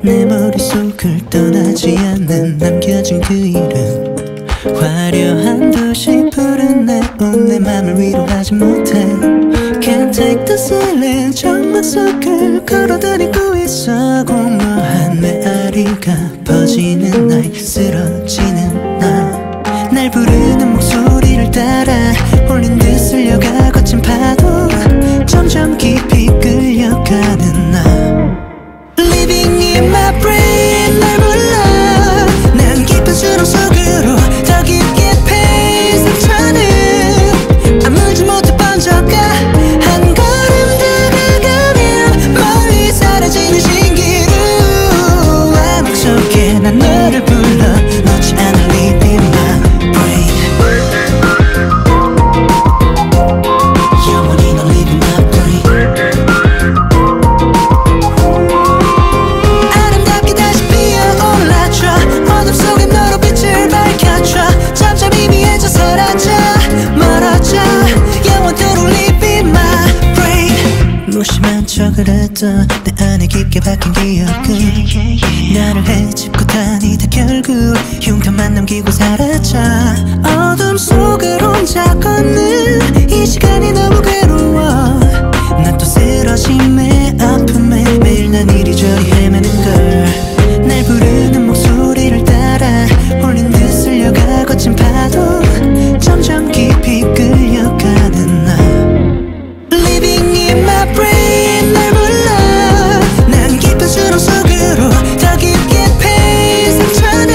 내 머릿속을 떠나지 않는 남겨진 그 이름 화려한 듯이 푸른 네온 내 맘을 위로하지 못해 Can't take the silence 정막 속을 걸어다니고 있어 공허한 메아리가 퍼지는 날 쓰러지는 나 날 부르는 목소리를 따라 홀린 듯 쓸려가 거친 파도 점점 깊이 끌려가는 나 Living in my brain 날 불러 난 깊은 수렁 속으로 더 깊게 패인 상처는 아물지 못해 번져가 한 걸음 다가가면 멀리 사라지는 신기루와 막 속에 난 너를 불러 놓지 않아 Living in my 무심한 척을 했던 내 안에 깊게 박힌 기억은 나를 헤집고 다니다 결국 흉터만 남기고 사라져 어둠 속을 혼자 걷는 이 시간이 너무 괴로워 나 또 쓰러짐에 아픔에 매일 난 이리저리 헤매는걸 날 부르는 목소리를 따라 홀린 듯 쓸려가 거친 파도 점점 깊이 끌려가는 나 Living in my brain 날 불러 난 깊은 수렁 속으로 더 깊게 패인 상처는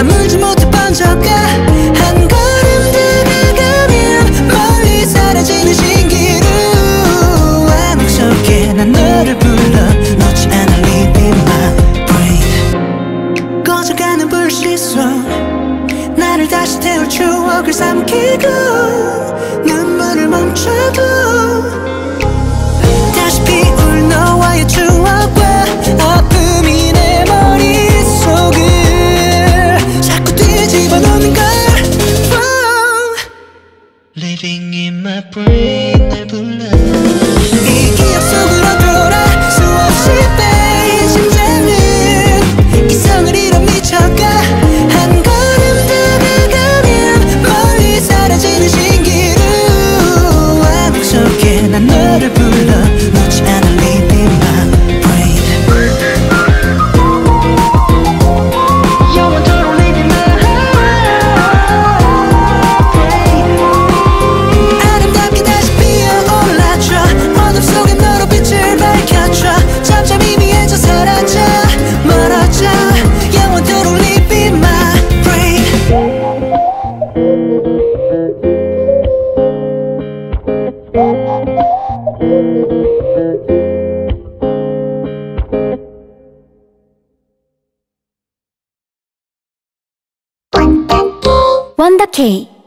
아물지 못해 번져가 한 걸음 다가가면 멀리 사라지는 신기루 암흑 속에 난 너를 불러 놓지 않아 Living in my brain 꺼져가는 불씨 속 나를 다시 태울 추억을 삼키고 눈물을 멈춰도 다시 피울 너와의 추억과 아픔이 내 머릿속을 자꾸 뒤집어놓는 걸 Living in my brain 날 불러 이 기억 속으로 돌아 수없이 빼인 심장은 이성을 잃어 미쳐가 한 걸음 다가가면 멀리 사라지는 신기루 속에 난 너를 불러 놓지 않아 Living in my brain 영원토록 Living in my brain 아름답게 다시 피어올라줘 어둠 속에 너로 빛을 밝혀줘 점점 희미해져 사라져 멀어져 영원토록 Living in my brain 원더케이